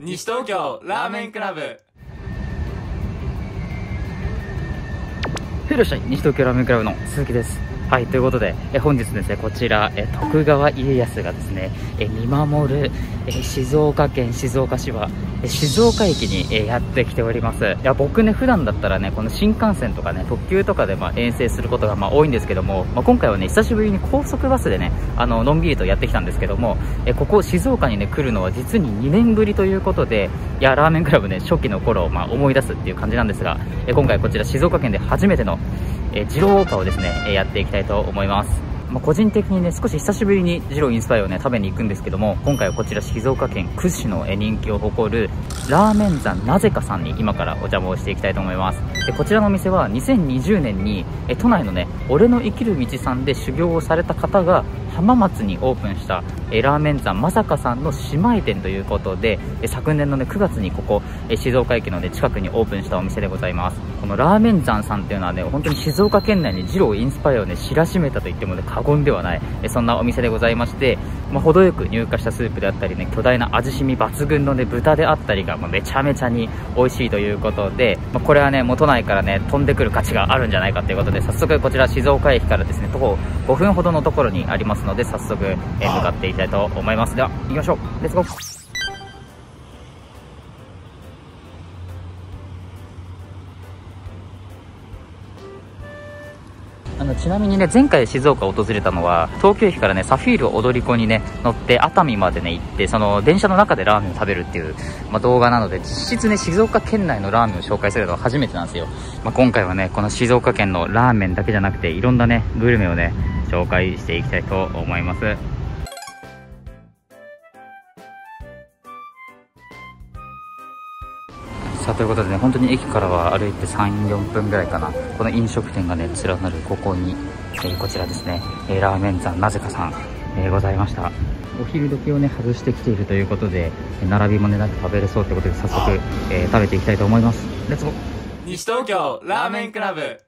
西東京ラーメンクラブ。いらっしゃい、西東京ラーメンクラブの鈴木です。はい、ということで本日ですね、こちら徳川家康がですね見守る静岡県静岡市は静岡駅にやってきております。いや、僕ね、普段だったらね、この新幹線とかね、特急とかで遠征することが多いんですけども、今回はね、久しぶりに高速バスでね、のんびりとやってきたんですけども、ここ静岡にね、来るのは実に2年ぶりということで、いや、ラーメンクラブね、初期の頃を思い出すっていう感じなんですが、今回こちら静岡県で初めての二郎謳歌をですね、やっていきたいと思います。個人的にね、少し久しぶりに二郎インスパイアをね、食べに行くんですけども、今回はこちら静岡県屈指の人気を誇るラーメン山なぜかさんに今からお邪魔をしていきたいと思います。で、こちらのお店は2020年に都内のね、俺の生きる道さんで修行をされた方が浜松にオープンしたラーメン山まさかさんの姉妹店ということで、昨年のね、9月にここ静岡駅のね、近くにオープンしたお店でございます。このラーメン山さんっていうのはね、本当に静岡県内に二郎インスパイアをね、知らしめたと言ってもね、過言ではない、そんなお店でございまして、程よく乳化したスープであったりね、巨大な味しみ抜群のね、豚であったりが、めちゃめちゃに美味しいということで、これはね、もう都内からね、飛んでくる価値があるんじゃないかということで、早速こちら静岡駅からですね、徒歩5分ほどのところにありますので、早速、向かっていきたいと思います。では、行きましょう。レッツゴー。ちなみにね、前回静岡を訪れたのは東京駅からね、サフィール踊り子にね、乗って熱海までね、行って、その電車の中でラーメンを食べるっていう、動画なので、実質ね、静岡県内のラーメンを紹介するのは初めてなんですよ。今回はね、この静岡県のラーメンだけじゃなくて、いろんなね、グルメをね、紹介していきたいと思います。ということでね、本当に駅からは歩いて3、4分ぐらいかな、この飲食店がね、連なるここに、こちらですね、ラーメン山なぜかさん、ございました。お昼時をね、外してきているということで、並びもね、なく食べれそうということで、早速、食べていきたいと思います。レッツゴー。西東京ラーメンクラブ。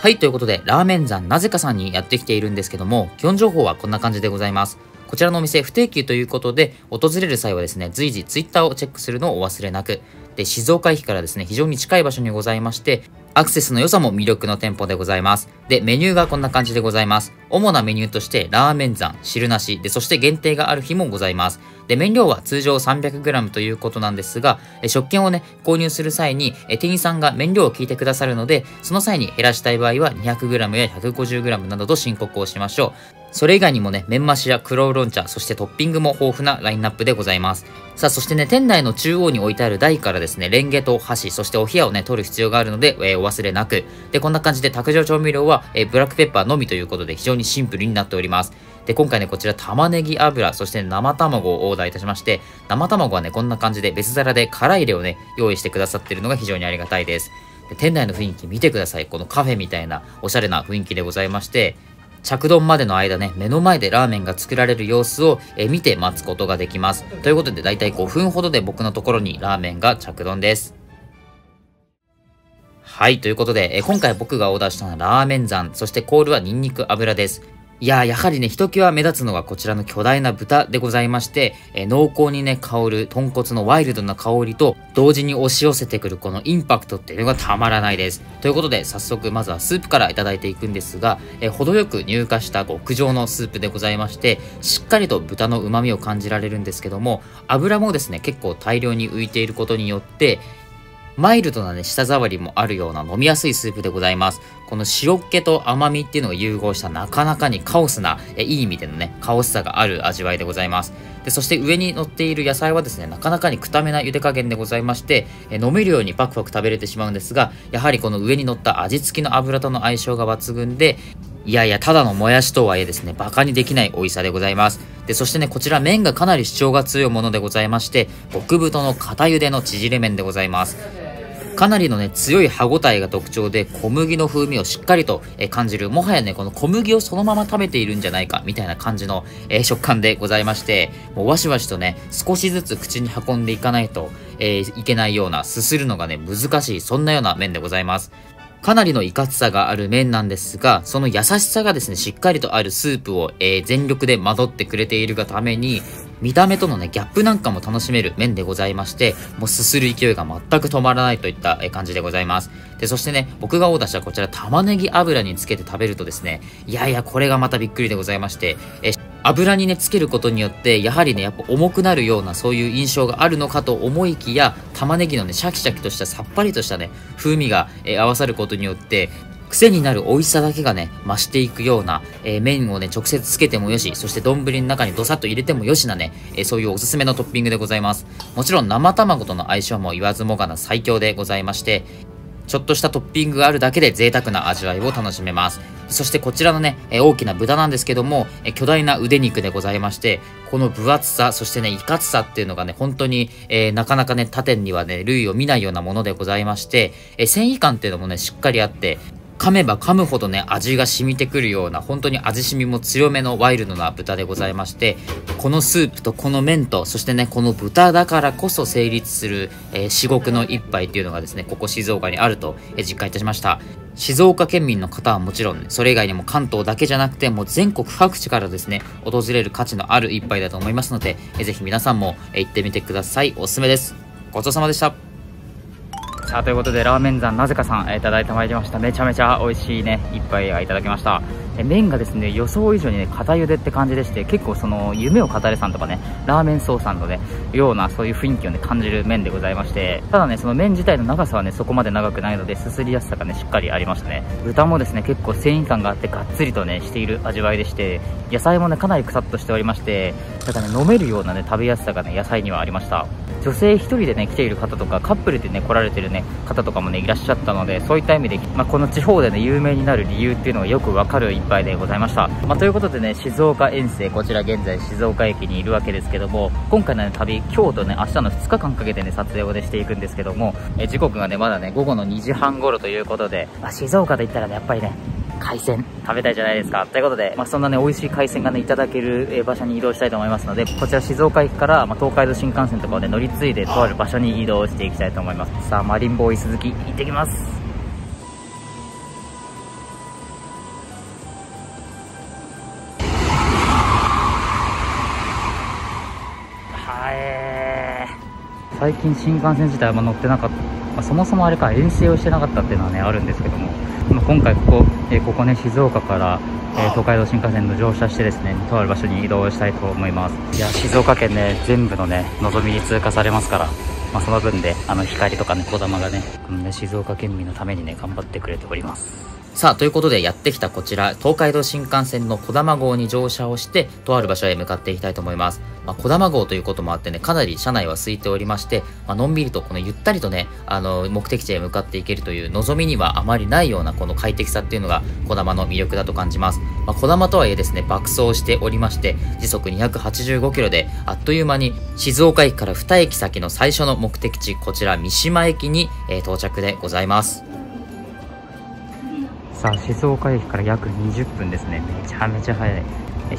はい、ということでラーメン山なぜかさんにやってきているんですけども、基本情報はこんな感じでございます。こちらのお店、不定休ということで、訪れる際はですね、随時ツイッターをチェックするのをお忘れなく。で、静岡駅からですね、非常に近い場所にございまして、アクセスの良さも魅力の店舗でございます。で、メニューがこんな感じでございます。主なメニューとして、ラーメン山、汁なし、で、そして限定がある日もございます。で、麺量は通常 300g ということなんですが、食券をね、購入する際に、店員さんが麺量を聞いてくださるので、その際に減らしたい場合は、200g や 150g などと申告をしましょう。それ以外にもね、麺増しや黒ウーロン茶、そしてトッピングも豊富なラインナップでございます。さあ、そしてね、店内の中央に置いてある台からですね、レンゲと箸、そしてお冷やをね、取る必要があるので、お忘れなく。で、こんな感じで卓上調味料は、ブラックペッパーのみということで、非常にシンプルになっております。で、今回ね、こちら玉ねぎ油、そして生卵をオーダーいたしまして、生卵はね、こんな感じで別皿で辛入れをね、用意してくださっているのが非常にありがたいです。で、店内の雰囲気見てください。このカフェみたいなおしゃれな雰囲気でございまして、着丼までの間ね、目の前でラーメンが作られる様子を見て待つことができます。ということで、だいたい5分ほどで僕のところにラーメンが着丼です。はい、ということで、今回僕がオーダーしたのはラーメン山、そしてコールはニンニク油です。いやー、やはりね、ひときわ目立つのがこちらの巨大な豚でございまして、濃厚にね、香る豚骨のワイルドな香りと、同時に押し寄せてくるこのインパクトっていうのがたまらないです。ということで、早速まずはスープからいただいていくんですが、程よく乳化した極上のスープでございまして、しっかりと豚の旨味を感じられるんですけども、油もですね、結構大量に浮いていることによって、マイルドなね、舌触りもあるような飲みやすいスープでございます。この塩っ気と甘みっていうのを融合したなかなかにカオスな、いい意味でのね、カオスさがある味わいでございます。で、そして上に乗っている野菜はですね、なかなかにくためな茹で加減でございまして、飲めるようにパクパク食べれてしまうんですが、やはりこの上に乗った味付きの油との相性が抜群で、いやいや、ただのもやしとはいえですね、バカにできない美味しさでございます。で、そしてね、こちら麺がかなり主張が強いものでございまして、極太の片茹での縮れ麺でございます。かなりのね、強い歯ごたえが特徴で、小麦の風味をしっかりと感じる、もはやね、この小麦をそのまま食べているんじゃないかみたいな感じの食感でございまして、もうわしわしとね、少しずつ口に運んでいかないといけないような、すするのがね、難しい、そんなような麺でございます。かなりのいかつさがある麺なんですが、その優しさがですね、しっかりとあるスープを、全力でまとってくれているがために、見た目とのね、ギャップなんかも楽しめる麺でございまして、もうすする勢いが全く止まらないといった感じでございます。で、そしてね、僕がオーダーしたこちら玉ねぎ油につけて食べるとですね、いやいや、これがまたびっくりでございまして、油にね、つけることによって、やはりね、やっぱ重くなるような、そういう印象があるのかと思いきや、玉ねぎのね、シャキシャキとしたさっぱりとしたね、風味が、合わさることによって、癖になる美味しさだけがね、増していくような、麺をね、直接つけてもよし、そして丼の中にドサッと入れてもよしなね、そういうおすすめのトッピングでございます。もちろん生卵との相性も言わずもがな最強でございまして、ちょっとしたトッピングがあるだけで贅沢な味わいを楽しめます。そしてこちらのね、大きな豚なんですけども、巨大な腕肉でございまして、この分厚さ、そしてね、いかつさっていうのがね、本当に、なかなかね、他店にはね、類を見ないようなものでございまして、繊維感っていうのもね、しっかりあって、噛めば噛むほどね、味が染みてくるような、本当に味染みも強めのワイルドな豚でございまして、このスープとこの麺と、そしてね、この豚だからこそ成立する、至極の一杯っていうのがですね、ここ静岡にあると、実感いたしました。静岡県民の方はもちろん、ね、それ以外にも関東だけじゃなくて、もう全国各地からですね、訪れる価値のある一杯だと思いますので、ぜひ皆さんも、行ってみてください。おすすめです。ごちそうさまでした。さあ、ということでラーメン山なぜかさん、いただいてまいりました。めちゃめちゃ美味しいね、一杯がいただきました。麺がですね、予想以上にね、固ゆでって感じでして、結構その夢を語れさんとかね、ラーメン荘さんのね、ようなそういう雰囲気をね、感じる麺でございまして、ただね、その麺自体の長さはね、そこまで長くないので、すすりやすさがね、しっかりありましたね。豚もですね、結構繊維感があって、がっつりとね、している味わいでして、野菜もね、かなりくさっとしておりまして、ただね、飲めるようなね、食べやすさがね、野菜にはありました。女性一人でね、来ている方とか、カップルでね、来られてるね、方とかもね、いらっしゃったので、そういった意味で、この地方でね、有名になる理由っていうのがよくわかる一杯でございました。ということでね、静岡遠征、こちら現在静岡駅にいるわけですけども、今回の、ね、旅、今日とね、明日の2日間かけてね、撮影をね、していくんですけども、時刻がね、まだね、午後の2時半頃ということで、静岡といったらね、やっぱりね、海鮮食べたいじゃないですか。ということで、そんなね、美味しい海鮮がね、いただける場所に移動したいと思いますので、こちら静岡駅から、東海道新幹線とかをね、乗り継いでとある場所に移動していきたいと思います。さあ、マリンボーイ鈴木行ってきます。最近新幹線自体は乗ってなかった、そもそもあれか、遠征をしてなかったっていうのはね、あるんですけども、今回ここね、静岡から、東海道新幹線の乗車してですね、とある場所に移動したいと思います。いや、静岡県ね、全部のね、のぞみに通過されますから、その分で光とかね、こだまがね、静岡県民のためにね、頑張ってくれております。さあ、ということでやってきたこちら、東海道新幹線のこだま号に乗車をして、とある場所へ向かっていきたいと思います。こだま号ということもあってね、かなり車内は空いておりまして、のんびりとこのゆったりとね、目的地へ向かっていけるという、望みにはあまりないようなこの快適さっていうのが、こだまの魅力だと感じます。こだまとはいえですね、爆走しておりまして、時速285キロで、あっという間に静岡駅から2駅先の最初の目的地、こちら三島駅に、到着でございます。さあ、静岡駅から約20分ですね。めちゃめちゃ早い。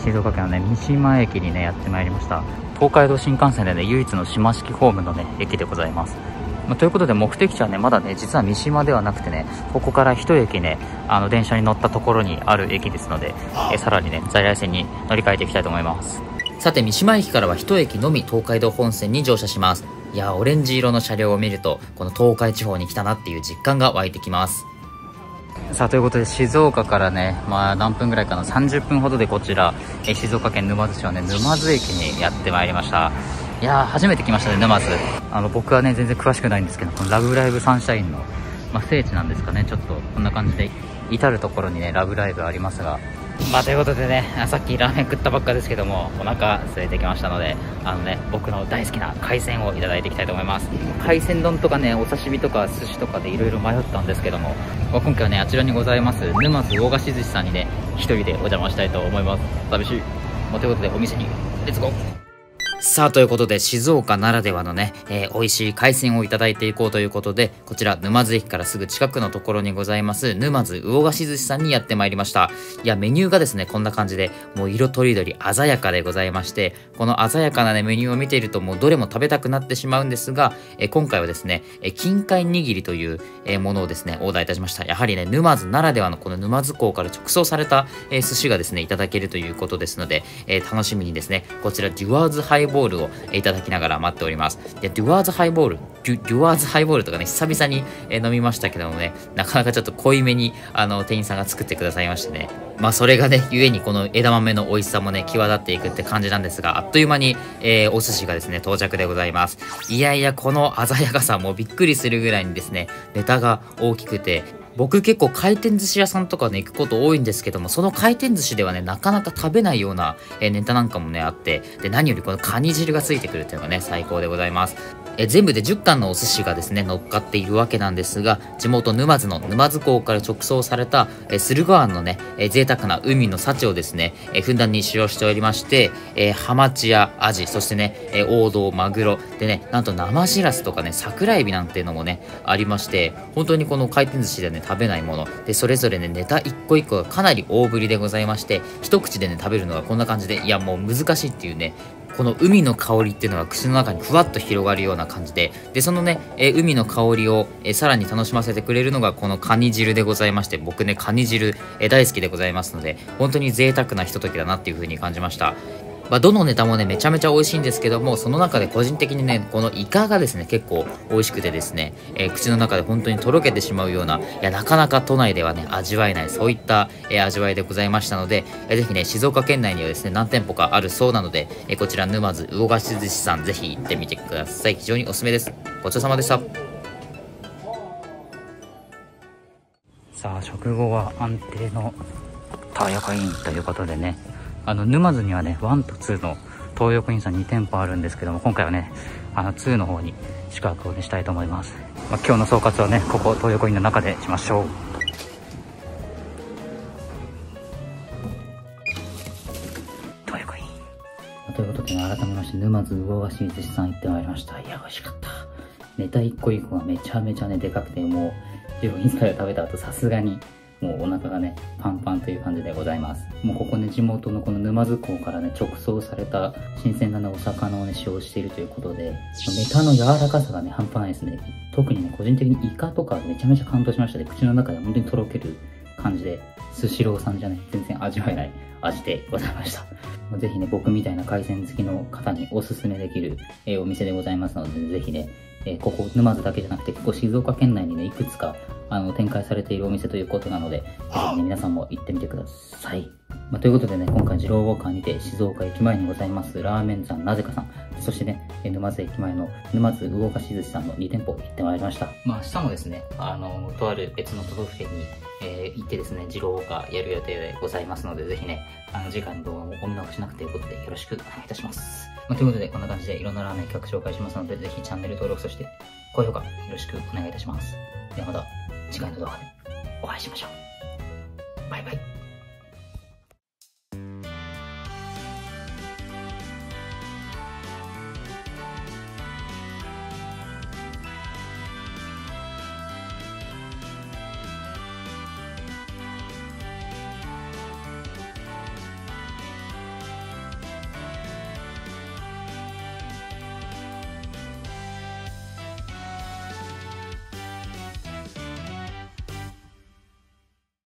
静岡県のね、三島駅にね、やってまいりました。東海道新幹線でね、唯一の島式ホームのね、駅でございます。ということで、目的地はね、まだね、実は三島ではなくてね、ここから一駅ね、電車に乗ったところにある駅ですので、さらにね、在来線に乗り換えていきたいと思います。さて、三島駅からは一駅のみ東海道本線に乗車します。いやー、オレンジ色の車両を見ると、この東海地方に来たなっていう実感が湧いてきます。さあ、ということで静岡からね、何分ぐらいかな、30分ほどでこちら、静岡県沼津市のね、沼津駅にやってまいりました。いやー、初めて来ましたね、沼津。僕はね、全然詳しくないんですけど、このラブライブサンシャインの、聖地なんですかね。ちょっとこんな感じで至る所にね、ラブライブありますが、ということでね、さっきラーメン食ったばっかですけども、お腹空いてきましたので、僕の大好きな海鮮をいただいていきたいと思います。海鮮丼とかね、お刺身とか寿司とかでいろいろ迷ったんですけども、今回はね、あちらにございます沼津魚河岸寿司さんにね、一人でお邪魔したいと思います。寂しい。ということで、お店にレッツゴー。さあということで、静岡ならではのね、美味しい海鮮をいただいていこうということで、こちら沼津駅からすぐ近くのところにございます沼津魚菓子寿司さんにやってまいりました。いや、メニューがですねこんな感じで、もう色とりどり鮮やかでございまして、この鮮やかな、ね、メニューを見ているともうどれも食べたくなってしまうんですが、今回はですね近海握りというものをですねオーダーいたしました。やはりね沼津ならではのこの沼津港から直送された寿司がですねいただけるということですので、楽しみにですねこちらデュワーズハイボールをいただきながら待っております。でデュワーズハイボールとかね、久々に飲みましたけどもね、なかなかちょっと濃いめに店員さんが作ってくださいましてね、まあそれがねゆえにこの枝豆の美味しさもね際立っていくって感じなんですが、あっという間に、お寿司がですね到着でございます。いやいや、この鮮やかさもびっくりするぐらいにですねネタが大きくて、僕結構回転寿司屋さんとかね行くこと多いんですけども、その回転寿司ではねなかなか食べないようなネタなんかもねあって、で何よりこのカニ汁がついてくるっていうのがね最高でございます。全部で10貫のお寿司がですね乗っかっているわけなんですが、地元沼津の沼津港から直送された駿河湾のね贅沢な海の幸をですねふんだんに使用しておりまして、ハマチやアジ、そしてね王道マグロでね、なんと生しらすとかね桜エビなんていうのもねありまして、本当にこの回転寿司でね食べないもので、それぞれねネタ一個一個がかなり大ぶりでございまして、一口でね食べるのがこんな感じで、いやもう難しいっていうね、この海の香りっていうのが口の中にふわっと広がるような感じで、でそのね海の香りをさらに楽しませてくれるのがこのカニ汁でございまして、僕ねカニ汁大好きでございますので、本当に贅沢なひとときだなっていう風に感じました。まあどのネタもねめちゃめちゃ美味しいんですけども、その中で個人的にねこのイカがですね結構美味しくてですね、口の中で本当にとろけてしまうような、いやなかなか都内ではね味わえないそういった、味わいでございましたので、ぜひね静岡県内にはですね何店舗かあるそうなので、こちら沼津魚菓子寿司さんぜひ行ってみてください。非常におすすめです。ごちそうさまでした。さあ食後は安定のたやかいんということでね、沼津にはね1と2の東横インさん2店舗あるんですけども、今回はね2の方に宿泊を、ね、したいと思います。まあ、今日の総括はねここ東横インの中でしましょう。東横インということで、改めまして沼津魚菓子寿司さん行ってまいりました。いや美味しかった。ネタ一個一個がめちゃめちゃねでかくて、もう東横インスタで食べた後さすがにもうお腹がねパンパンという感じでございます。もうここね地元のこの沼津港からね直送された新鮮な、ね、お魚をね使用しているということで、ネタの柔らかさがね半端ないですね。特にね個人的にイカとかめちゃめちゃ感動しましたね。口の中で本当にとろける感じで、スシローさんじゃね全然味わえない味でございました。ぜひね僕みたいな海鮮好きの方におすすめできる、お店でございますので、ぜひね、ここ沼津だけじゃなくて、ここ静岡県内にねいくつか展開されているお店ということなので、皆さんも行ってみてください。まあ、ということでね、今回二郎ウォーカーにて静岡駅前にございますラーメン山なぜかさん、そしてね沼津駅前の沼津魚菓子寿司さんの2店舗行ってまいりました。まあ明日もですねとある別の都道府県に、行ってですね二郎ウォーカーやる予定でございますので、ぜひね次回の動画もお見逃しなくということでよろしくお願いいたします。まあ、ということでこんな感じでいろんなラーメン企画紹介しますので、ぜひチャンネル登録、そして高評価よろしくお願いいたします。ではまた次回の動画でお会いしましょう。バイバイ。